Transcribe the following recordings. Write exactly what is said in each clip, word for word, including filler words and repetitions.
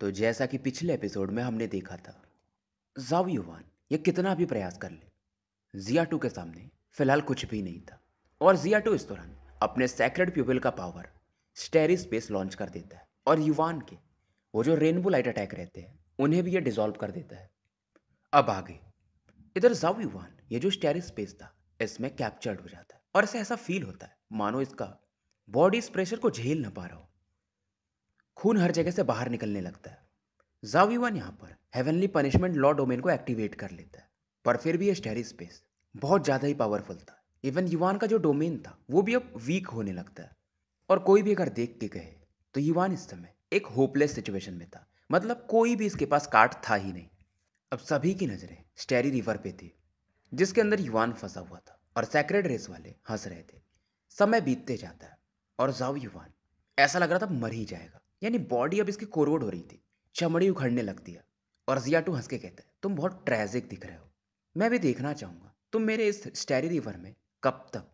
तो जैसा कि पिछले एपिसोड में हमने देखा था, ज़ाओ युवान ये कितना भी प्रयास कर ले, जिया टू के सामने फिलहाल कुछ भी नहीं था। और जिया टू इस दौरान अपने सैक्रेड प्यूपिल का पावर स्टेरी स्पेस लॉन्च कर देता है और युवान के वो जो रेनबो लाइट अटैक रहते हैं उन्हें भी ये डिसॉल्व कर देता है। अब आगे इधर ज़ाओ युवान ये जो स्टेरी स्पेस था इसमें कैप्चर्ड हो जाता है और इसे ऐसा फील होता है मानो इसका बॉडी इस प्रेशर को झेल ना पा रहा हो। खून हर जगह से बाहर निकलने लगता है। ज़ाओ युवान यहाँ पर हेवनली पनिशमेंट लॉ डोमेन को एक्टिवेट कर लेता है, पर फिर भी ये स्टेरी स्पेस बहुत ज़्यादा ही पावरफुल था। इवन युवान का जो डोमेन था वो भी अब वीक होने लगता है और कोई भी अगर देख के कहे तो युवान इस समय एक होपलेस सिचुएशन में था, मतलब कोई भी इसके पास कार्ड था ही नहीं। अब सभी की नज़रें स्टेरी रिवर पे थी जिसके अंदर युवान फंसा हुआ था और सैक्रेड रेस वाले हंस रहे थे। समय बीतते जाता है और ज़ाओ युवान ऐसा लग रहा था मर ही जाएगा, यानी बॉडी अब इसकी कोरवट हो रही थी, चमड़ी उखड़ने लगती है। और जिया टू हंस के कहता है तुम बहुत ट्रैजिक दिख रहे हो, मैं भी देखना चाहूँगा तुम मेरे इस स्टेरी रिवर में कब तक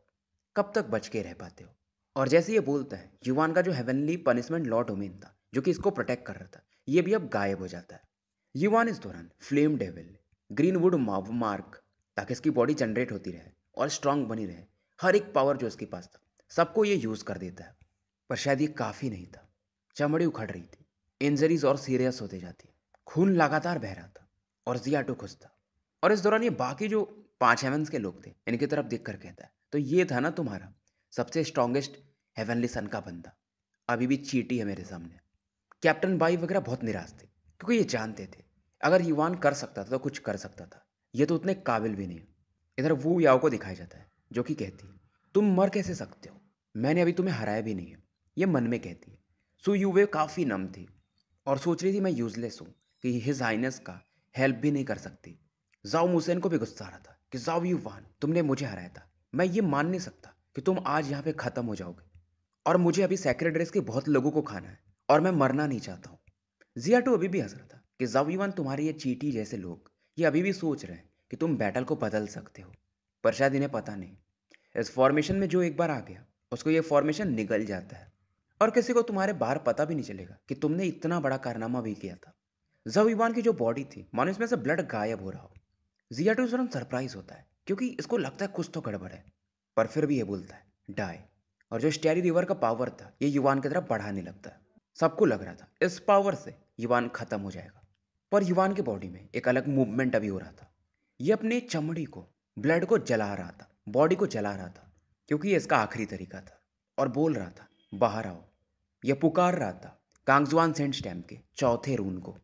कब तक बच के रह पाते हो। और जैसे ये बोलता है युवान का जो हेवनली पनिशमेंट लॉ डोमेन था जो कि इसको प्रोटेक्ट कर रहा था ये भी अब गायब हो जाता है। युवान इस दौरान फ्लेम डेविल ग्रीनवुड मार्क ताकि इसकी बॉडी जनरेट होती रहे और स्ट्रांग बनी रहे, हर एक पावर जो इसके पास था सबको ये यूज़ कर देता है। पर शायद ये काफ़ी नहीं था, चमड़ी उखड़ रही थी, इंजरीज और सीरियस होते जाती, खून लगातार बह रहा था और जिया टू खुश था। और इस दौरान ये बाकी जो पांच हेवंस के लोग थे इनकी तरफ देखकर कहता है तो ये था ना तुम्हारा सबसे स्ट्रॉन्गेस्ट हेवनली सन का बंदा, अभी भी चीटी है मेरे सामने। कैप्टन बाई वगैरह बहुत निराश थे क्योंकि ये जानते थे अगर युवान कर सकता था तो कुछ कर सकता था, ये तो उतने काबिल भी नहीं। इधर वू याओ को दिखाया जाता है जो कि कहती है तुम मर कैसे सकते हो, मैंने अभी तुम्हें हराया भी नहीं है, ये मन में कहती है। सु यूवे काफ़ी नम थी और सोच रही थी मैं यूजलेस हूँ कि हिज हाइनेस का हेल्प भी नहीं कर सकती। ज़ाओ मुसेन को भी गुस्सा आ रहा था कि ज़ाओ युवान तुमने मुझे हराया था, मैं ये मान नहीं सकता कि तुम आज यहाँ पे ख़त्म हो जाओगे और मुझे अभी सैक्रेड रेस के बहुत लोगों को खाना है और मैं मरना नहीं चाहता हूँ। जिया टू अभी भी हंस रहा था कि ज़ाओ युवान तुम्हारे ये चीटी जैसे लोग ये अभी भी सोच रहे हैं कि तुम बैटल को बदल सकते हो, पर शायद इन्हें पता नहीं इस फॉर्मेशन में जो एक बार आ गया उसको ये फॉर्मेशन निगल जाता है और किसी को तुम्हारे बाहर पता भी नहीं चलेगा कि तुमने इतना बड़ा कारनामा भी किया था। ज़ाओ युवान की जो बॉडी थी मानो इसमें से ब्लड गायब हो रहा हो। जिया टू सरप्राइज होता है क्योंकि इसको लगता है कुछ तो गड़बड़ है, पर फिर भी ये बोलता है डाई और जो स्टेरी रिवर का पावर था ये युवान की तरफ बढ़ाने लगता है। सबको लग रहा था इस पावर से युवान खत्म हो जाएगा, पर युवान की बॉडी में एक अलग मूवमेंट अभी हो रहा था। ये अपने चमड़ी को ब्लड को जला रहा था, बॉडी को जला रहा था क्योंकि ये इसका आखिरी तरीका था और बोल रहा था बाहर आओ। यह पुकार रहा था कांगजुआन सेंट स्टैम्प के चौथे रून को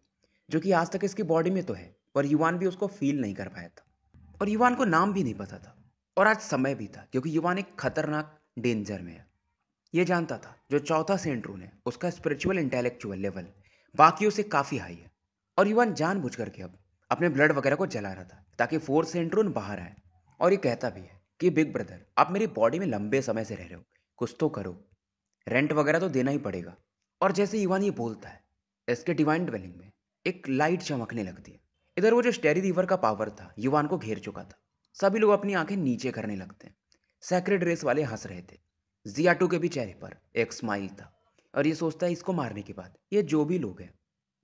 जो कि आज तक इसकी बॉडी में तो है पर युवान भी उसको फील नहीं कर पाया था और युवान को नाम भी नहीं पता था। और आज समय भी था क्योंकि युवान एक खतरनाक डेंजर में है। ये जानता था जो चौथा सेंट रून है उसका स्पिरिचुअल इंटेलेक्चुअल लेवल बाकियों से काफ़ी हाई है और युवान जानबूझ करके अब अपने ब्लड वगैरह को जला रहा था ताकि फोर्थ सेंट रून बाहर आए। और ये कहता भी है कि बिग ब्रदर आप मेरी बॉडी में लंबे समय से रह रहे हो, कुछ तो करो, रेंट वगैरह तो देना ही पड़ेगा। और जैसे युवान ये बोलता है इसके डिवाइन ड्वेलिंग में एक लाइट चमकने लगती है। इधर वो जो स्टेरी रिवर का पावर था युवान को घेर चुका था, सभी लोग अपनी आंखें नीचे करने लगते हैं। सैक्रेड रेस वाले हंस रहे थे, जिया टू के भी चेहरे पर एक स्माइल था और ये सोचता है इसको मारने के बाद ये जो भी लोग हैं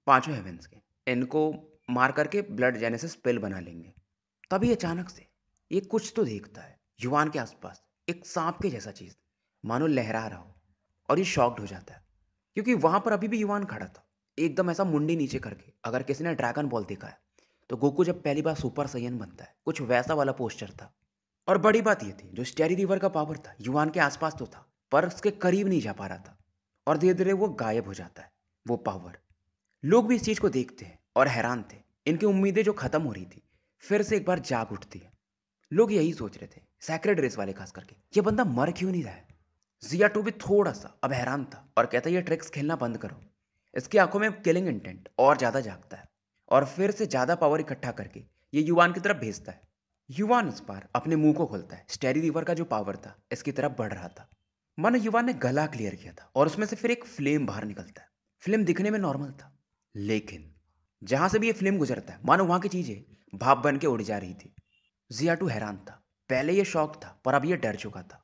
पाँचों हेवेंस के इनको मार करके ब्लड जाने से स्पेल बना लेंगे। तभी अचानक से ये कुछ तो देखता है युवान के आसपास एक सांप के जैसा चीज़ मानो लहरा रहा हो और ये शॉक्ड हो जाता है क्योंकि वहाँ पर अभी भी युवान खड़ा था एकदम ऐसा मुंडी नीचे करके। अगर किसी ने ड्रैगन बॉल देखा है तो गोकू जब पहली बार सुपर सैयन बनता है कुछ वैसा वाला पोस्चर था। और बड़ी बात ये थी जो स्टेरी रिवर का पावर था युवान के आसपास तो था पर उसके करीब नहीं जा पा रहा था और धीरे धीरे वो गायब हो जाता है वो पावर। लोग भी इस चीज़ को देखते हैं और हैरान थे, इनकी उम्मीदें जो ख़त्म हो रही थी फिर से एक बार जाग उठती है। लोग यही सोच रहे थे सैक्रेड रेस वाले खास करके ये बंदा मर क्यों नहीं रहा है। जिया टू भी थोड़ा सा अब हैरान था और कहता है ये ट्रिक्स खेलना बंद करो। इसकी आंखों में किलिंग इंटेंट और ज़्यादा जागता है और फिर से ज़्यादा पावर इकट्ठा करके ये युवान की तरफ भेजता है। युवान इस बार अपने मुंह को खोलता है, स्टेरी रिवर का जो पावर था इसकी तरफ बढ़ रहा था। मानो युवान ने गला क्लियर किया था और उसमें से फिर एक फ्लेम बाहर निकलता है। फ्लेम दिखने में नॉर्मल था लेकिन जहाँ से भी ये फ्लेम गुजरता है मानो वहाँ की चीज़ें भाप बन के उड़ जा रही थी। जिया टू हैरान था, पहले ये शॉक था पर अब ये डर चुका था।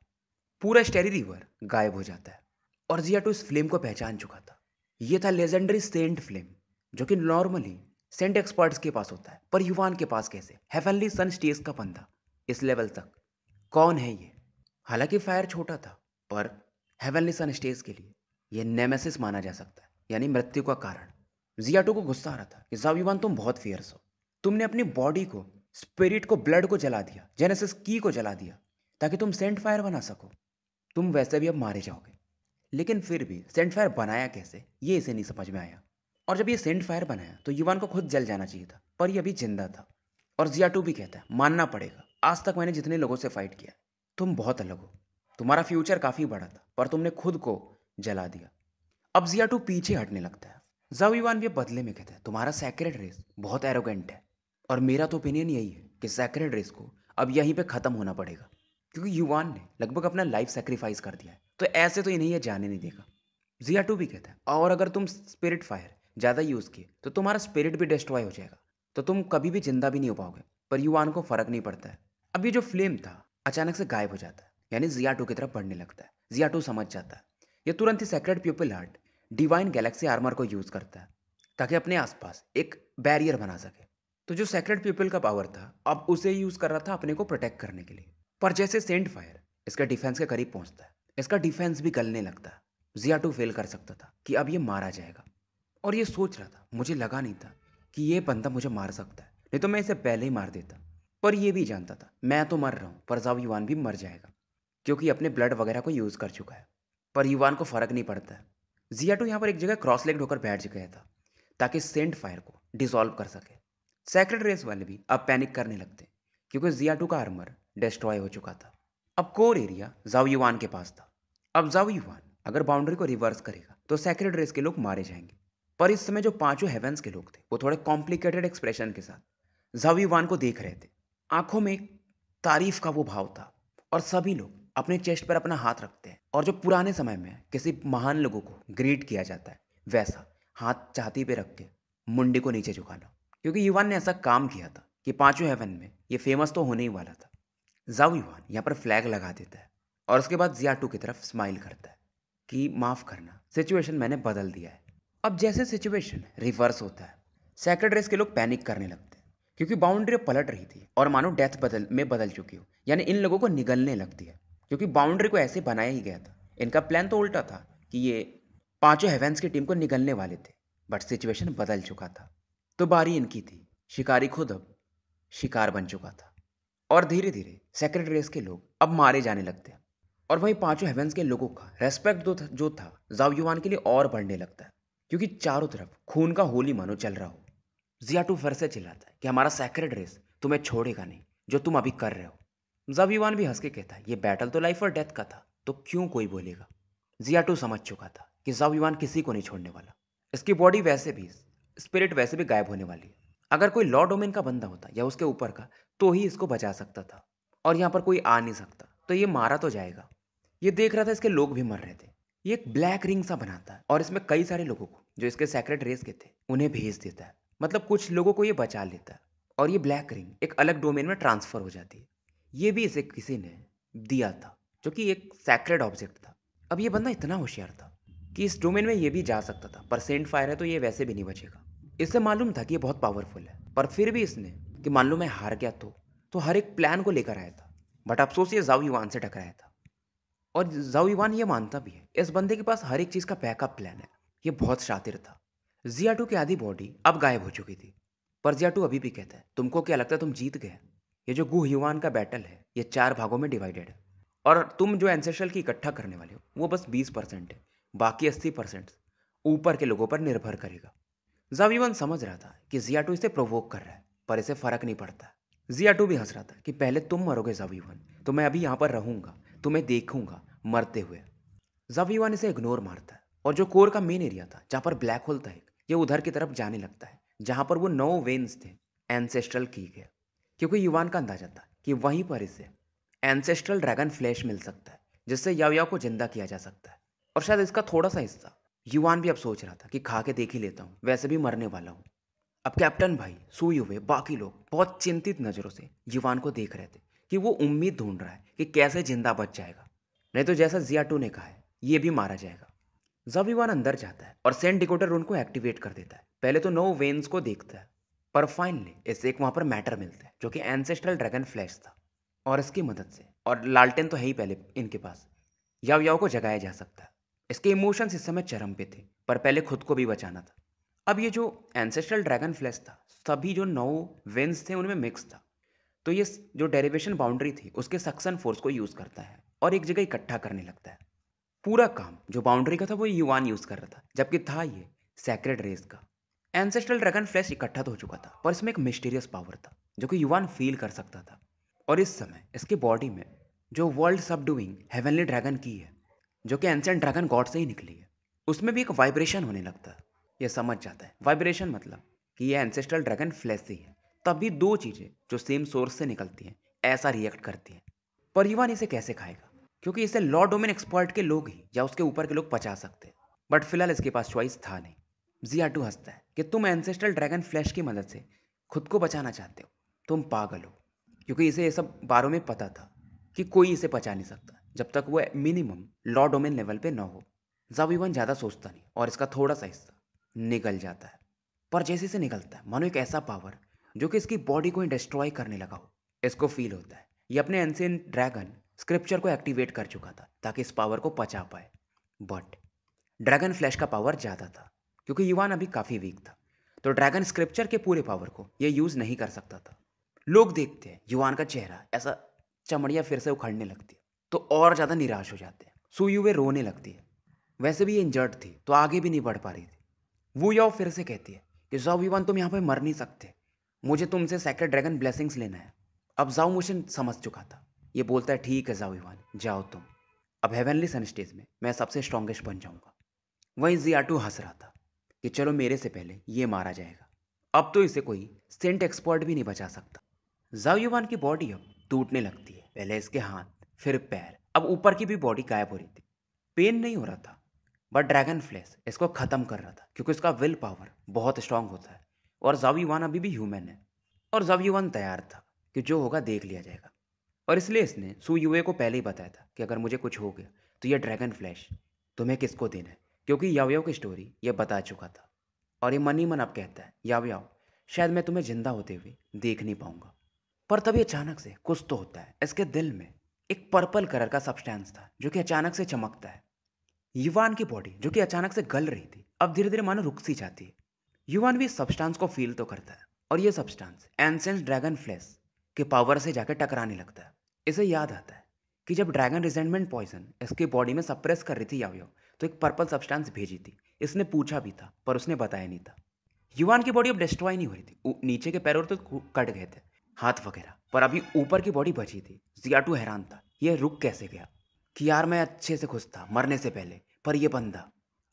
पूरा स्टेरी रिवर गायब हो जाता है और जिया टू इस फ्लेम को पहचान चुका था, ये था लेजेंडरी सेंट फ्लेम जो कि नॉर्मली सेंट एक्सपर्ट्स के पास होता है, पर युवान के पास कैसे? हेवनली सन स्टेज का बंदा इस लेवल तक कौन है ये? हालांकि फायर छोटा था, पर हेवनली सन स्टेज के लिए यह नेमेसिस माना जा सकता है, यानी मृत्यु का कारण। जिया टू को गुस्सा आ रहा था कि जाओ युवान, तुम बहुत फियर्स हो, तुमने अपनी बॉडी को, स्पिरिट को, ब्लड को जला दिया, जेनेसिस की को जला दिया ताकि तुम सेंट फायर बना सको। तुम वैसे भी अब मारे जाओगे। लेकिन फिर भी सेंट फायर बनाया कैसे, ये इसे नहीं समझ में आया। और जब ये सेंट फायर बनाया तो युवान को खुद जल जाना चाहिए था, पर यह अभी जिंदा था। और जिया टू भी कहता है, मानना पड़ेगा, आज तक मैंने जितने लोगों से फाइट किया, तुम बहुत अलग हो, तुम्हारा फ्यूचर काफ़ी बड़ा था, पर तुमने खुद को जला दिया। अब जिया टू पीछे हटने लगता है। जाओ युवान भी बदले में कहता है, तुम्हारा सैक्रेड रेस बहुत एरोगेंट है, और मेरा तो ओपिनियन यही है कि सैक्रेड रेस को अब यहीं पर ख़त्म होना पड़ेगा, क्योंकि युवान ने लगभग अपना लाइफ सेक्रीफाइस कर दिया है, तो ऐसे तो इन्हें यह जाने नहीं देगा। जिया टू भी कहता है, और अगर तुम स्पिरिट फायर ज़्यादा यूज़ किए तो तुम्हारा स्पिरिट भी डिस्ट्रॉय हो जाएगा, तो तुम कभी भी जिंदा भी नहीं हो पाओगे। पर युवान को फ़र्क नहीं पड़ता है। अब ये जो फ्लेम था अचानक से गायब हो जाता है, यानी जिया टू की तरफ बढ़ने लगता है। जिया टू समझ जाता है। ये तुरंत ही sacred people heart divine galaxy armour को यूज़ करता है ताकि अपने आसपास एक बैरियर बना सके। तो जो सेक्रेड पीपल का पावर था अब उसे यूज़ कर रहा था अपने को प्रोटेक्ट करने के लिए। पर जैसे सेंट फायर इसका डिफेंस के करीब पहुँचता है, इसका डिफेंस भी गलने लगता है। जिया टू फेल कर सकता था कि अब ये मारा जाएगा, और ये सोच रहा था, मुझे लगा नहीं था कि ये बंदा मुझे मार सकता है, नहीं तो मैं इसे पहले ही मार देता। पर यह भी जानता था, मैं तो मर रहा हूँ, पर जाओ युवान भी मर जाएगा, क्योंकि अपने ब्लड वगैरह को यूज़ कर चुका है। पर युवान को फ़र्क नहीं पड़ता है। जिया टू यहाँ पर एक जगह क्रॉस लेग्ड होकर बैठ गया था ताकि सेंट फायर को डिसॉल्व कर सके। सेक्रेड रेस वाले भी अब पैनिक करने लगते, क्योंकि जिया टू का आर्मर डिस्ट्रॉय हो चुका था। अब कोर एरिया जाओ युवान के पास था। अब जाओ युवान अगर बाउंड्री को रिवर्स करेगा तो सेक्रेड रेस के लोग मारे जाएंगे। पर इस समय जो पांचों हेवंस के लोग थे वो थोड़े कॉम्प्लिकेटेड एक्सप्रेशन के साथ जाओ युवान को देख रहे थे। आंखों में तारीफ का वो भाव था, और सभी लोग अपने चेस्ट पर अपना हाथ रखते हैं, और जो पुराने समय में किसी महान लोगों को ग्रीट किया जाता है वैसा हाथ छाती पे रख के मुंडी को नीचे झुकाना, क्योंकि युवान ने ऐसा काम किया था कि पांचों हेवन में ये फेमस तो होने ही वाला था। जाओ युवान यहाँ पर फ्लैग लगा देता है, और उसके बाद जिया टू की तरफ स्माइल करता है कि माफ़ करना, सिचुएशन मैंने बदल दिया है। अब जैसे सिचुएशन रिवर्स होता है, सेक्रेड रेस के लोग पैनिक करने लगते हैं, क्योंकि बाउंड्री पलट रही थी और मानो डेथ बदल में बदल चुकी हो, यानी इन लोगों को निगलने लगती है, क्योंकि बाउंड्री को ऐसे बनाया ही गया था। इनका प्लान तो उल्टा था कि ये पाँचों हेवेंस की टीम को निगलने वाले थे, बट सिचुएशन बदल चुका था, तो बारी इनकी थी। शिकारी खुद अब शिकार बन चुका था, और धीरे धीरे सेक्रेड रेस के लोग अब मारे जाने लगते हैं, और वहीं पाँचों हेवेंस के लोगों का रेस्पेक्ट जो था जो था जाओ युवान के लिए और बढ़ने लगता है, क्योंकि चारों तरफ खून का होली मानो चल रहा हो। जिया टू फिर से चिल्लाता है कि हमारा सेक्रेड रेस तुम्हें छोड़ेगा नहीं, जो तुम अभी कर रहे हो। जाओ युवान भी हंस के कहता है, ये बैटल तो लाइफ और डेथ का था, तो क्यों कोई बोलेगा। जिया टू समझ चुका था कि जाओ युवान किसी को नहीं छोड़ने वाला, इसकी बॉडी वैसे भी, स्पिरिट वैसे भी गायब होने वाली है। अगर कोई लॉ डोमेन का बंदा होता या उसके ऊपर का तो ही इसको बचा सकता था, और यहाँ पर कोई आ नहीं सकता, तो ये मारा तो जाएगा। ये देख रहा था, इसके लोग भी मर रहे थे। ये एक ब्लैक रिंग सा बनाता है, और इसमें कई सारे लोगों को जो इसके सेक्रेड रेस के थे उन्हें भेज देता है, मतलब कुछ लोगों को ये बचा लेता है, और ये ब्लैक रिंग एक अलग डोमेन में ट्रांसफ़र हो जाती है। ये भी इसे किसी ने दिया था, जो कि एक सेक्रेड ऑब्जेक्ट था। अब ये बंदा इतना होशियार था कि इस डोमेन में ये भी जा सकता था, पर सेंट फायर है तो ये वैसे भी नहीं बचेगा। इससे मालूम था कि ये बहुत पावरफुल है, पर फिर भी इसने कि मान लो मैं हार गया तो तो हर एक प्लान को लेकर आया था, बट अफसोस ये जाओ युवान से टकराया था। और जाओ युवान ये मानता भी है, इस बंदे के पास हर एक चीज़ का बैकअप प्लान है, ये बहुत शातिर था। जिया टू की आधी बॉडी अब गायब हो चुकी थी, पर जिया टू अभी भी कहता है, तुमको क्या लगता है तुम जीत गए? ये जो गु युवान का बैटल है ये चार भागों में डिवाइडेड है, और तुम जो एंसेस्ट्रल की इकट्ठा करने वाले हो वो बस बीस परसेंट है, बाकी अस्सी परसेंट ऊपर के लोगों पर निर्भर करेगा। जाओ युवान समझ रहा था कि जिया टू इसे प्रोवोक कर रहा है, पर इसे फ़र्क नहीं पड़ता। जिया टू भी हंस रहा था कि पहले तुम मरोगे जाओ युवान, तो मैं अभी यहाँ पर रहूँगा, तुम्हें देखूंगा मरते हुए। जाओ युवान इसे इग्नोर मारता है, और जो कोर का मेन एरिया था जहाँ पर ब्लैक होल था, ये उधर की तरफ जाने लगता है जहाँ पर वो नौ वेन्स थे एंसेस्ट्रल की गए, क्योंकि युवान का अंदाजा था कि वहीं पर इसे एंसेस्ट्रल ड्रैगन फ्लैश मिल सकता है, जिससे याओयाओ को जिंदा किया जा सकता है। और शायद इसका थोड़ा सा हिस्सा युवान भी अब सोच रहा था कि खा के देख ही लेता हूँ, वैसे भी मरने वाला हूँ। अब कैप्टन भाई, सू यूवे, बाकी लोग बहुत चिंतित नज़रों से युवान को देख रहे थे कि वो उम्मीद ढूंढ रहा है कि कैसे जिंदा बच जाएगा, नहीं तो जैसा जिया टू ने कहा है ये भी मारा जाएगा। जब युवान अंदर जाता है और सेंट डिकोडर रूल को एक्टिवेट कर देता है। पहले तो नो वेन्स को देखता है पर फाइनली इसे एक वहाँ पर मैटर मिलता है जो कि एंसेस्ट्रल ड्रैगन फ्लैश था और इसकी मदद से और लालटेन तो है ही पहले इनके पास याओयाओ को जगाया जा सकता है। इसके इमोशंस इस समय चरम पे थे पर पहले खुद को भी बचाना था। अब ये जो एंसेस्ट्रल ड्रैगन फ्लैश था सभी जो नौ वेन्स थे उनमें मिक्स था तो ये जो डेरिवेशन बाउंड्री थी उसके सक्सन फोर्स को यूज़ करता है और एक जगह इकट्ठा करने लगता है। पूरा काम जो बाउंड्री का था वो युवान यूज़ कर रहा था जबकि था ये सैक्रेड रेस का। एंसेस्ट्रल ड्रैगन फ्लैश इकट्ठा तो हो चुका था पर इसमें एक मिस्टीरियस पावर था जो कि युवान फील कर सकता था और इस समय इसके बॉडी में जो वर्ल्ड सब डूइंग हेवनली ड्रैगन की है जो कि एंसेंट ड्रैगन गॉड से ही निकली है उसमें भी एक वाइब्रेशन होने लगता है। यह समझ जाता है वाइब्रेशन मतलब कि यह एंसेस्ट्रल ड्रैगन फ्लैश ही है। तभी दो चीज़ें जो सेम सोर्स से निकलती हैं ऐसा रिएक्ट करती हैं पर युवान इसे कैसे खाएगा क्योंकि इसे लॉ डोमेन एक्सपर्ट के लोग ही या उसके ऊपर के लोग पचा सकते हैं बट फिलहाल इसके पास चॉइस था नहीं। जिया टू हंसता है कि तुम एंसेस्ट्रल ड्रैगन फ्लैश की मदद से खुद को बचाना चाहते हो, तुम पागल हो क्योंकि इसे ये सब बारों में पता था कि कोई इसे बचा नहीं सकता जब तक वह मिनिमम लॉ डोमेन लेवल पे ना हो। जब इवन ज़्यादा सोचता नहीं और इसका थोड़ा सा हिस्सा निकल जाता है पर जैसे से निकलता है मानो एक ऐसा पावर जो कि इसकी बॉडी को ही डिस्ट्रॉय करने लगा हो इसको फील होता है। ये अपने एंशिएंट ड्रैगन स्क्रिप्चर को एक्टिवेट कर चुका था ताकि इस पावर को पचा पाए बट ड्रैगन फ्लैश का पावर ज़्यादा था क्योंकि युवान अभी काफ़ी वीक था तो ड्रैगन स्क्रिप्चर के पूरे पावर को ये यूज़ नहीं कर सकता था। लोग देखते हैं युवान का चेहरा ऐसा चमड़िया फिर से उखड़ने लगती है तो और ज़्यादा निराश हो जाते हैं। सू यूवे रोने लगती है, वैसे भी ये इंजर्ड थी तो आगे भी नहीं बढ़ पा रही थी। वो याओ फिर से कहती है कि जाओ युवान तुम यहाँ पर मर नहीं सकते, मुझे तुमसे सैक्रेड ड्रैगन ब्लेसिंग्स लेना है। अब जाओ मुशन समझ चुका था, ये बोलता है ठीक है जाओ युवान जाओ तुम, अब हेवनली सनस्टेज में मैं सबसे स्ट्रॉन्गेस्ट बन जाऊँगा। वहीं जिया टू हंस रहा था कि चलो मेरे से पहले ये मारा जाएगा, अब तो इसे कोई सेंट एक्सपर्ट भी नहीं बचा सकता। जाओ युवान की बॉडी अब टूटने लगती है, पहले इसके हाथ फिर पैर, अब ऊपर की भी बॉडी गायब हो रही थी। पेन नहीं हो रहा था बट ड्रैगन फ्लैश इसको ख़त्म कर रहा था क्योंकि उसका विल पावर बहुत स्ट्रांग होता है और जाओ युवान अभी भी ह्यूमन है और जाओ युवान तैयार था कि जो होगा देख लिया जाएगा और इसलिए इसने सू यूवे को पहले ही बताया था कि अगर मुझे कुछ हो गया तो यह ड्रैगन फ्लैश तुम्हें किसको देना है क्योंकि याओयाओ की स्टोरी यह बता चुका था और ये मन ही मन अब कहता है याओयाओ शायद मैं तुम्हें जिंदा होते हुए देख नहीं पाऊंगा। पर तभी अचानक से कुछ तो होता है, इसके दिल में एक पर्पल कलर का सब्सटेंस था जो कि अचानक से चमकता है। युवान की बॉडी जो कि अचानक से गल रही थी अब धीरे धीरे मानो रुक सी जाती है। युवान भी सब्सटेंस को फील तो करता है और ये सब्सटेंस एंसेंट ड्रैगन फ्लैश के पावर से जाकर टकराने लगता है। इसे याद आता है कि जब ड्रैगन रिजेंटमेंट पॉइजन इसकी बॉडी में सप्रेस कर रही थी याओयाओ तो एक पर्पल सब्सटेंस भेजी थी, इसने पूछा भी था पर उसने बताया नहीं था। युवान की बॉडी अब डिस्ट्रॉय नहीं हो रही थी, नीचे के पैरों तो कट गए थे हाथ वगैरह पर अभी ऊपर की बॉडी बची थी। जिया टू हैरान था यह रुक कैसे गया कि यार मैं अच्छे से खुश था मरने से पहले पर यह बंदा।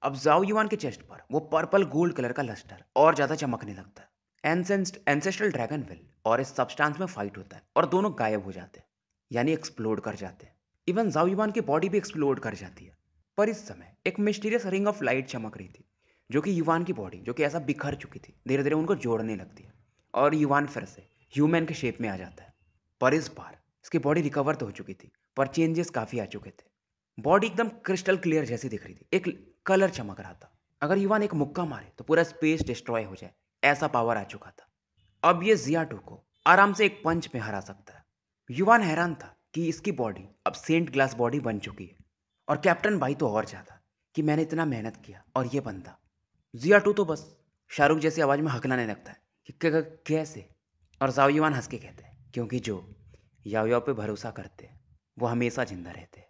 अब जाओ युवान के चेस्ट पर वो पर्पल गोल्ड कलर का लस्टर और ज़्यादा चमकने लगता है। एंसेस्ट्रल ड्रैगन विल और इस सब्सटेंस में फाइट होता है और दोनों गायब हो जाते हैं यानी एक्सप्लोड कर जाते हैं। इवन जाओ युवान की बॉडी भी एक्सप्लोड कर जाती है पर इस समय एक मिस्टीरियस रिंग ऑफ लाइट चमक रही थी जो कि युवान की बॉडी जो कि ऐसा बिखर चुकी थी धीरे धीरे उनको जोड़ने लगती है और युवान फिर से ह्यूमन के शेप में आ जाता है। पर इस बार इसकी बॉडी रिकवर तो हो चुकी थी पर चेंजेस काफ़ी आ चुके थे, बॉडी एकदम क्रिस्टल क्लियर जैसी दिख रही थी, एक कलर चमक रहा था। अगर युवान एक मुक्का मारे तो पूरा स्पेस डिस्ट्रॉय हो जाए ऐसा पावर आ चुका था। अब ये जिया टू को आराम से एक पंच में हरा सकता है। युवान हैरान था कि इसकी बॉडी अब सेंट ग्लास बॉडी बन चुकी है और कैप्टन बाई तो और ज़्यादा कि मैंने इतना मेहनत किया और ये बंदा। जिया टू तो बस शाहरुख जैसी आवाज़ में हकलाने लगता है कि कैसे, और जाओ युवान हंस के कहते हैं क्योंकि जो याओयाओ पे भरोसा करते हैं वो हमेशा जिंदा रहते हैं।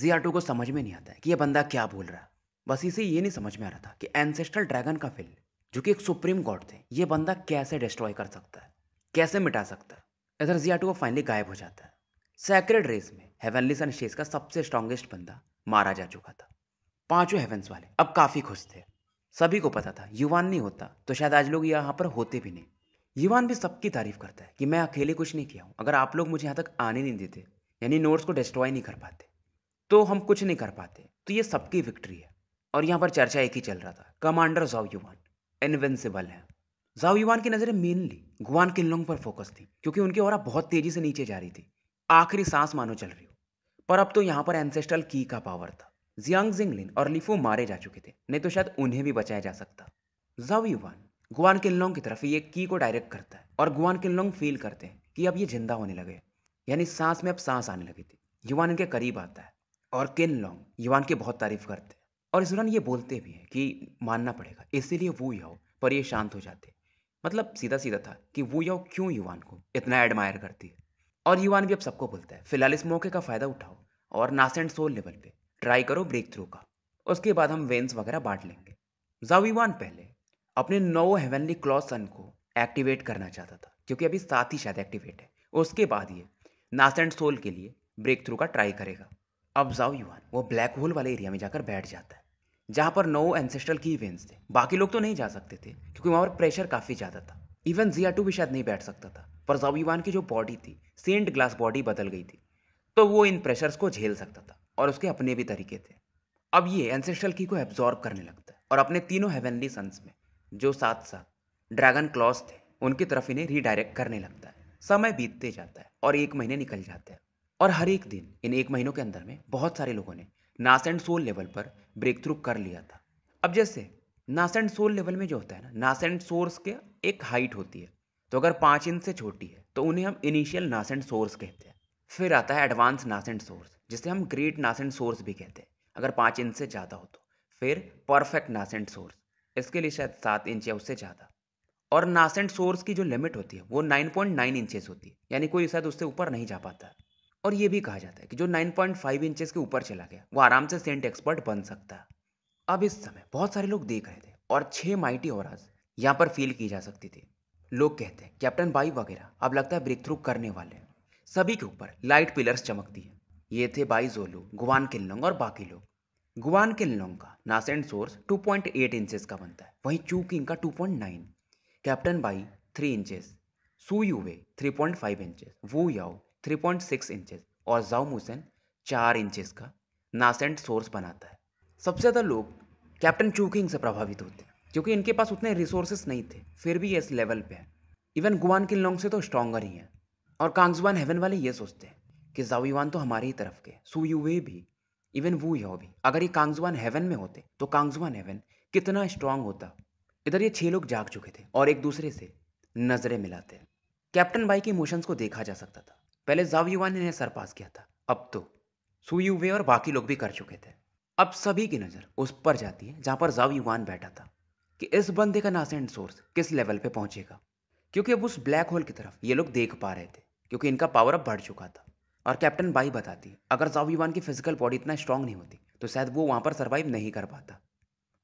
जिया टू को समझ में नहीं आता है कि यह बंदा क्या बोल रहा है, बस इसे ये नहीं समझ में आ रहा था कि एंसेस्ट्रल ड्रैगन का फिल जो कि एक सुप्रीम गॉड थे ये बंदा कैसे डिस्ट्रॉय कर सकता है, कैसे मिटा सकता है। इधर जिया टू को फाइनली गायब हो जाता है। सैक्रेड रेस में हेवनली सनशेज का सबसे स्ट्रॉन्गेस्ट बंदा मारा जा चुका था। पांचों हेवंस वाले अब काफ़ी खुश थे, सभी को पता था युवान नहीं होता तो शायद आज लोग यहाँ पर होते भी नहीं। युवान भी सबकी तारीफ करता है कि मैं अकेले कुछ नहीं किया हूँ, अगर आप लोग मुझे यहाँ तक आने नहीं देते यानी नोट्स को डिस्ट्रॉय नहीं कर पाते तो हम कुछ नहीं कर पाते, तो ये सबकी विक्ट्री है। और यहाँ पर चर्चा एक ही चल रहा था, कमांडर जाओ युवान इनविंसिबल है। जाओ युवान की नज़रें मेनली गुआन किनलोंग पर फोकस थी क्योंकि उनकी ऑरा बहुत तेज़ी से नीचे जा रही थी, आखिरी सांस मानो चल रही हो। पर अब तो यहाँ पर एंसेस्ट्रल की का पावर था जियांग जिंगलिन और लिफू मारे जा चुके थे, नहीं तो शायद उन्हें भी बचाया जा सकता। ज़ाओ युवान गुआन किनलोंग की तरफ ये की को डायरेक्ट करता है और गुआन किनलोंग फील करते हैं कि अब ये जिंदा होने लगे, यानी सांस में अब सांस आने लगी थी। युवान इनके करीब आता है और किनलोंग युवान की बहुत तारीफ करते हैं और इस दौरान ये बोलते भी हैं कि मानना पड़ेगा, इसीलिए वू याओ पर ये शांत हो जाते। मतलब सीधा सीधा था कि वू याओ क्यों युवान को इतना एडमायर करती है। और युवान भी अब सबको बोलता है फिलहाल इस मौके का फ़ायदा उठाओ और नासेंट सोल लेवल पे ट्राई करो ब्रेक थ्रू का, उसके बाद हम वेंस वगैरह बांट लेंगे। ज़ाओ युवान पहले अपने नौ हेवनली क्लॉ सन को एक्टिवेट करना चाहता था क्योंकि अभी साथ ही शायद एक्टिवेट है, उसके बाद ये नासेंट सोल के लिए ब्रेक थ्रू का ट्राई करेगा। अब ज़ाओ युवान वो ब्लैक होल वाले एरिया में जाकर बैठ जाता है जहाँ पर नौ एंसेस्ट्रल की वेंस थे। बाकी लोग तो नहीं जा सकते थे क्योंकि वहाँ पर प्रेशर काफ़ी ज़्यादा था, इवन जिया टू भी शायद नहीं बैठ सकता था, पर ज़ाओ युवान की जो बॉडी थी सेंट ग्लास बॉडी बदल गई थी तो वो इन प्रेशर्स को झेल सकता था और उसके अपने भी तरीके थे। अब ये एंसेस्ट्रल की को एब्जॉर्ब करने लगता है और अपने तीनों हेवनली सन्स में जो साथ साथ ड्रैगन क्लॉज थे उनकी तरफ इन्हें रीडायरेक्ट करने लगता है। समय बीतते जाता है और एक महीने निकल जाते हैं और हर एक दिन इन एक महीनों के अंदर में बहुत सारे लोगों ने नासेंट सोल लेवल पर ब्रेक थ्रू कर लिया था। अब जैसे नासेंट सोल लेवल में जो होता है ना, नासेंट सोर्स के एक हाइट होती है, तो अगर पाँच इंच से छोटी है तो उन्हें हम इनिशियल नासेंट सोर्स कहते हैं। फिर आता है एडवांस नासेंट सोर्स जिसे हम ग्रेट नासेंट सोर्स भी कहते हैं अगर पाँच इंच से ज़्यादा हो तो, फिर परफेक्ट नासेंट सोर्स इसके लिए शायद सात इंच या उससे ज़्यादा, और नासेंट सोर्स की जो लिमिट होती है वो नाइन पॉइंट नाइन इंचेस होती है, यानी कोई शायद उससे ऊपर नहीं जा पाता। और ये भी कहा जाता है कि जो नाइन पॉइंट फाइव इंचेस के ऊपर चला गया वो आराम से सेंट एक्सपर्ट बन सकता है। अब इस समय बहुत सारे लोग देख रहे थे और छः माइटी औराज यहाँ पर फील की जा सकती थी। लोग कहते हैं कैप्टन बाई वगैरह अब लगता है ब्रेक थ्रू करने वाले हैं। सभी के ऊपर लाइट पिलर्स चमकती है। ये थे बाई जोलू, गुआन किनलोंग और बाकी लोग। गुआन किनलोंग का nascent source two point eight inches का बनता है, वहीं चूकिंग का two point nine, captain Bai three inches, Su Yuwei three point five inches, Wu Yao three point six inches और ज़ाओ मुसेन चार इंचेस का नासेंट सोर्स बनाता है। सबसे ज़्यादा लोग कैप्टन चूकिंग से प्रभावित होते हैं क्योंकि इनके पास उतने रिसोर्सेस नहीं थे, फिर भी ये इस लेवल पे है। इवन गुआन किनलोंग से तो स्ट्रॉन्गर ही है। और कांगजुआन हेवन वाले ये सोचते हैं कि ज़ाओ युवान तो हमारी ही तरफ के, सू यूवे भी, इवन वू याओ भी, अगर ये कांगजुआन हेवन में होते तो कांगजुआन हेवन कितना स्ट्रॉन्ग होता। इधर ये छः लोग जाग चुके थे और एक दूसरे से नज़रें मिलाते। कैप्टन बाई के इमोशंस को देखा जा सकता था। पहले ज़ाओ युवान ने इन्हें सरपास किया था, अब तो सू यूवे और बाकी लोग भी कर चुके थे। अब सभी की नज़र उस पर जाती है जहाँ पर ज़ाओ युवान बैठा था कि इस बंदे का नासेंट सोर्स किस लेवल पे पहुँचेगा, क्योंकि अब उस ब्लैक होल की तरफ ये लोग देख पा रहे थे क्योंकि इनका पावर अब बढ़ चुका था। और कैप्टन बाई बताती है अगर ज़ाओ युवान की फिजिकल बॉडी इतना स्ट्रांग नहीं होती तो शायद वो वहाँ पर सर्वाइव नहीं कर पाता।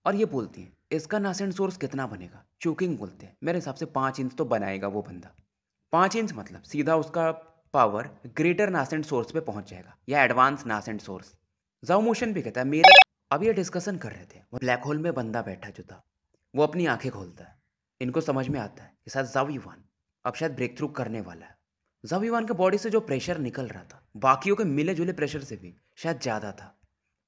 और ये बोलती हैं इसका नासेंट सोर्स कितना बनेगा। चूकिंग बोलते हैं मेरे हिसाब से पाँच इंच तो बनाएगा वो बंदा। पाँच इंच मतलब सीधा उसका पावर ग्रेटर नासेंट सोर्स पे पहुंच जाएगा या एडवांस नासेंट सोर्स। ज़ाओ मुशन भी कहता है मेरे अब ये डिस्कशन कर रहे थे, वो ब्लैक होल में बंदा बैठा जो था वो अपनी आंखें खोलता है। इनको समझ में आता है कि शायद ज़ाओ युवान अब शायद ब्रेक थ्रू करने वाला है। ज़ाओ युवान के बॉडी से जो प्रेशर निकल रहा था बाकियों के मिले जुले प्रेशर से भी शायद ज़्यादा था।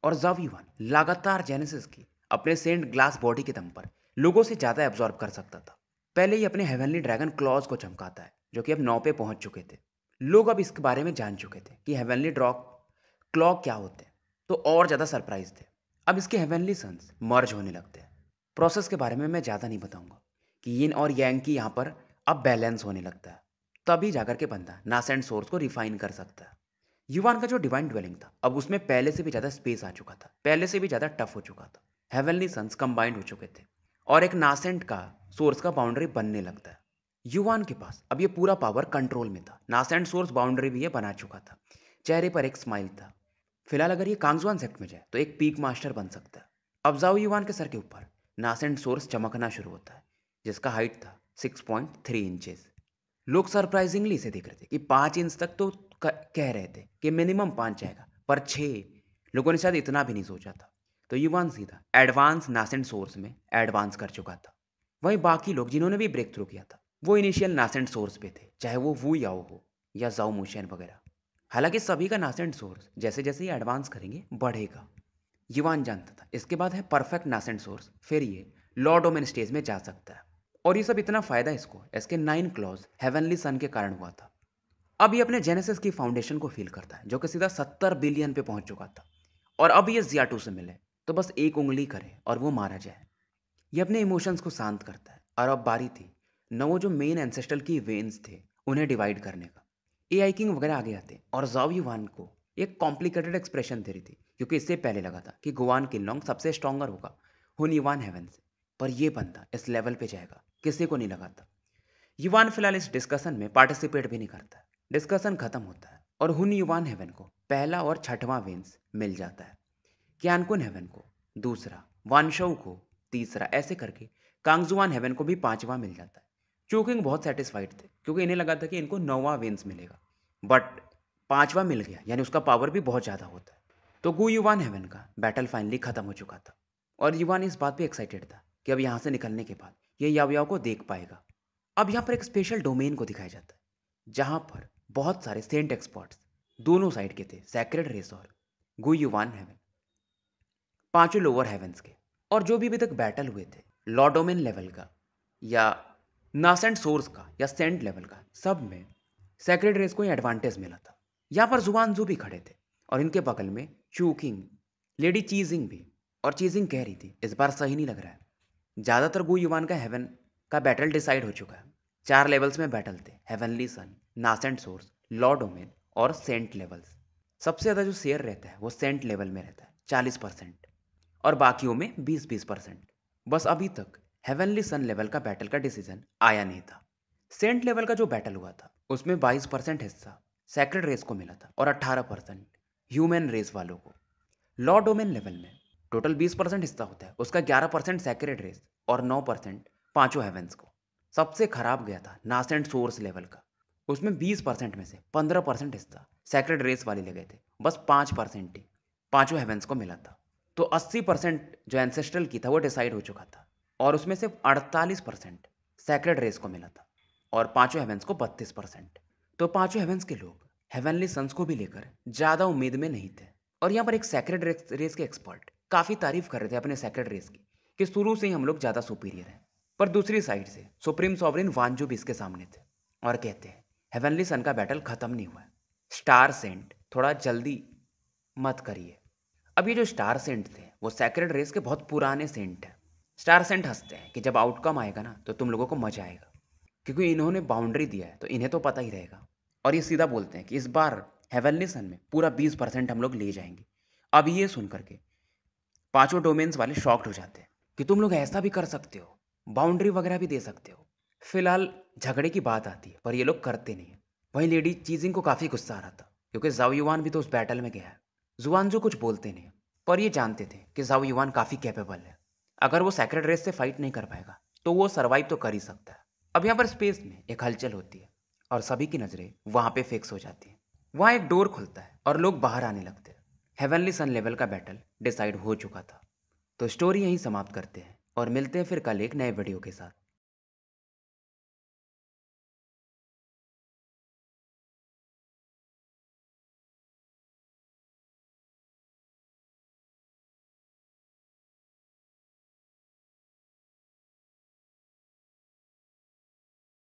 और ज़ाओ युवान लगातार जेनेसिस की अपने सेंट ग्लास बॉडी के दम पर लोगों से ज़्यादा एब्जॉर्ब कर सकता था। पहले ही अपने हेवनली ड्रैगन क्लॉज को चमकाता है जो कि अब नौ पे पहुँच चुके थे। लोग अब इसके बारे में जान चुके थे कि हेवनली ड्रॉक क्लॉक क्या होते हैं, तो और ज़्यादा सरप्राइज थे। अब इसके हेवनली सन्स मर्ज होने लगते हैं। प्रोसेस के बारे में मैं ज़्यादा नहीं बताऊंगा कि यिन और यांग की यहाँ पर अब बैलेंस होने लगता है, तभी जाकर के बंदा नासेंट सोर्स को रिफाइन कर सकता है। युवान का जो डिवाइन ड्वेलिंग था अब उसमें पहले से भी ज़्यादा स्पेस आ चुका था, पहले से भी ज़्यादा टफ हो चुका था। हेवनली सन्स कंबाइंड हो चुके थे और एक नासेंट का सोर्स का बाउंड्री बनने लगता है। युवान के पास अब ये पूरा पावर कंट्रोल में था, नासेंट सोर्स बाउंड्री भी ये बना चुका था। चेहरे पर एक स्माइल था। फिलहाल अगर ये कांगजुआन सेक्ट में जाए तो एक पीक मास्टर बन सकता है। अब ज़ाओ युवान के सर के ऊपर नासेंट सोर्स चमकना शुरू होता है जिसका हाइट था सिक्स पॉइंट थ्री इंचेस। लोग सरप्राइजिंगली इसे देख रहे थे कि पाँच इंच तक तो कह रहे थे कि मिनिमम पाँच आएगा, पर छः लोगों ने शायद इतना भी नहीं सोचा था। तो युवान सीधा एडवांस नासेंट सोर्स में एडवांस कर चुका था। वहीं बाकी लोग जिन्होंने भी ब्रेक थ्रू किया था वो इनिशियल नासेंट सोर्स पे थे, चाहे वो वू याओ हो या ज़ाओ मुशन वगैरह। हालांकि सभी का नासेंट सोर्स जैसे जैसे ये एडवांस करेंगे बढ़ेगा। युवान जानता था इसके बाद है परफेक्ट नासेंट सोर्स, फिर ये लॉ डोमेन स्टेज में जा सकता है। और ये सब इतना फ़ायदा इसको इसके नाइन क्लॉज हेवनली सन के कारण हुआ था। अब ये अपने जेनेसिस की फाउंडेशन को फील करता है जो कि सीधा सत्तर बिलियन पे पहुँच चुका था और अब ये जिया टू से मिले तो बस एक उंगली करे और वो मारा जाए। ये अपने इमोशंस को शांत करता है। और अब बारी थी न वो जो मेन एंसेस्ट्रल की वेन्स थे उन्हें डिवाइड करने का। एआई किंग वगैरह आगे आते और ज़ाओ युवान को एक कॉम्प्लिकेटेड एक्सप्रेशन दे रही थी क्योंकि इससे पहले लगा था कि गुआन किंगलोंग सबसे स्ट्रॉन्गर होगा हुनिवान हेवन से, पर यह बंदा इस लेवल पे जाएगा किसी को नहीं लगा था। युवान फिलहाल इस डिस्कशन में पार्टिसिपेट भी नहीं करता। डिस्कशन खत्म होता है और हुनिवान हेवन को पहला और छठवां वेन्स मिल जाता है, क्यानकुन हेवन को दूसरा, वानशो को तीसरा, ऐसे करके कांगजुआन हेवन को भी पांचवा मिल जाता है। चोकिंग बहुत सेटिस्फाइड थे क्योंकि इन्हें लगा था कि इनको नौवा वेन्स मिलेगा, बट पांचवा मिल गया यानी उसका पावर भी बहुत ज़्यादा होता है। तो गु युवान हेवन का बैटल फाइनली खत्म हो चुका था और युवान इस बात पे एक्साइटेड था कि अब यहाँ से निकलने के बाद ये यावयाओ को देख पाएगा। अब यहाँ पर एक स्पेशल डोमेन को दिखाया जाता है जहाँ पर बहुत सारे सेंट एक्सपर्ट्स दोनों साइड के थे, सैक्रेड रेस और गु युवान हेवन, पाँचों लोअर हेवन्स के। और जो भी अभी तक बैटल हुए थे लॉ डोमेन लेवल का या नासेंट सोर्स का या सेंट लेवल का, सब में सेक्रेड रेस को एडवांटेज मिला था। यहाँ पर जुआनजू भी खड़े थे और इनके बगल में चूकिंग, लेडी चीजिंग भी। और चीजिंग कह रही थी इस बार सही नहीं लग रहा है। ज़्यादातर गु युवान का हेवन का बैटल डिसाइड हो चुका है। चार लेवल्स में बैटल थे, heavenly sun, nascent source, law domain और सेंट लेवल्स। सबसे ज़्यादा जो शेयर रहता है वो सेंट लेवल में रहता है चालीस परसेंट, और बाकियों में बीस बीस परसेंट। बस अभी तक हेवनली सन लेवल का बैटल का डिसीजन आया नहीं था। सेंट लेवल का जो बैटल हुआ था उसमें बाईस परसेंट हिस्सा सैक्रेड रेस को मिला था और अठारह परसेंट ह्यूमन रेस वालों को। लॉ डोमेन लेवल में टोटल बीस परसेंट हिस्सा होता है, उसका ग्यारह परसेंट सैक्रेड रेस और नौ परसेंट पाँचों हेवेंस को। सबसे खराब गया था नासेंट सोर्स लेवल का, उसमें बीस परसेंट में से पंद्रह परसेंट हिस्सा सैक्रेड रेस वाले ले गए थे, बस पाँच परसेंट ही पाँचों हेवेंस को मिला था। तो अस्सी परसेंट जो एंसेस्ट्रल की था वो डिसाइड हो चुका था और उसमें सिर्फ अड़तालीस परसेंट सैक्रेड रेस को मिला था और पाँचों हेवेंस को बत्तीस परसेंट। तो पाँचों हेवेंस के लोग हेवनली सन्स को भी लेकर ज़्यादा उम्मीद में नहीं थे। और यहाँ पर एक सैक्रेड रेस, रेस के एक्सपर्ट काफ़ी तारीफ कर रहे थे अपने सैक्रेड रेस की कि शुरू से ही हम लोग ज़्यादा सुपीरियर हैं, पर दूसरी साइड से सुप्रीम सॉवरिन वानजू भी इसके सामने थे और कहते हैं हेवनली सन का बैटल ख़त्म नहीं हुआ है, स्टार सेंट थोड़ा जल्दी मत करिए। अब ये जो स्टार सेंट थे वो सैक्रेड रेस के बहुत पुराने सेंट हैं। स्टार सेंट हंसते हैं कि जब आउटकम आएगा ना तो तुम लोगों को मजा आएगा, क्योंकि इन्होंने बाउंड्री दिया है तो इन्हें तो पता ही रहेगा। और ये सीधा बोलते हैं कि इस बार हेवनली सन में पूरा बीस परसेंट हम लोग ले जाएंगे। अब ये सुन करके पाँचों डोमेन्स वाले शॉक्ड हो जाते हैं कि तुम लोग ऐसा भी कर सकते हो, बाउंड्री वगैरह भी दे सकते हो। फिलहाल झगड़े की बात आती है पर ये लोग करते नहीं। वहीं लेडी चीजिंग को काफ़ी गुस्सा आ रहा था क्योंकि ज़ाओ युवान भी तो उस बैटल में गया है। जुआनजू कुछ बोलते नहीं, पर ये जानते थे कि ज़ाओ युवान काफ़ी कैपेबल है, अगर वो सैक्रेड रेस से फाइट नहीं कर पाएगा तो वो सर्वाइव तो कर ही सकता है। अब यहाँ पर स्पेस में एक हलचल होती है और सभी की नज़रें वहाँ पे फिक्स हो जाती हैं। वहाँ एक डोर खुलता है और लोग बाहर आने लगते हैं। हेवनली सन लेवल का बैटल डिसाइड हो चुका था। तो स्टोरी यहीं समाप्त करते हैं और मिलते हैं फिर कल एक नए वीडियो के साथ।